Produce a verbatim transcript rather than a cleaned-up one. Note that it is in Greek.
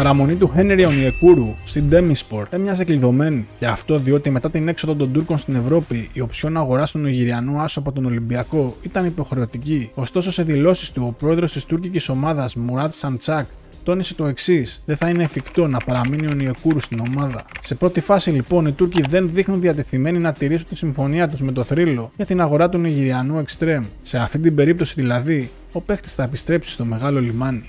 παραμονή του Χένρι Ονιεκούρου στην Τέμι έμοιαζε κλειδωμένη. Και αυτό διότι μετά την έξοδο των Τούρκων στην Ευρώπη, η οψιόν αγοράς του Νιγηριανού άσο από τον Ολυμπιακό ήταν υποχρεωτική. Ωστόσο, σε δηλώσεις του, ο πρόεδρος της τουρκικής ομάδας Μουράτ Σαντσάκ τόνισε το εξής: δεν θα είναι εφικτό να παραμείνει ο Ονιεκούρου στην ομάδα. Σε πρώτη φάση, λοιπόν, οι Τούρκοι δεν δείχνουν διατεθειμένοι να τηρήσουν τη συμφωνία τους με το Θρύλο για την αγορά του Νιγηριανού Εξτρέμ. Σε αυτή την περίπτωση, δηλαδή, ο παίχτης θα επιστρέψει στο μεγάλο λιμάνι.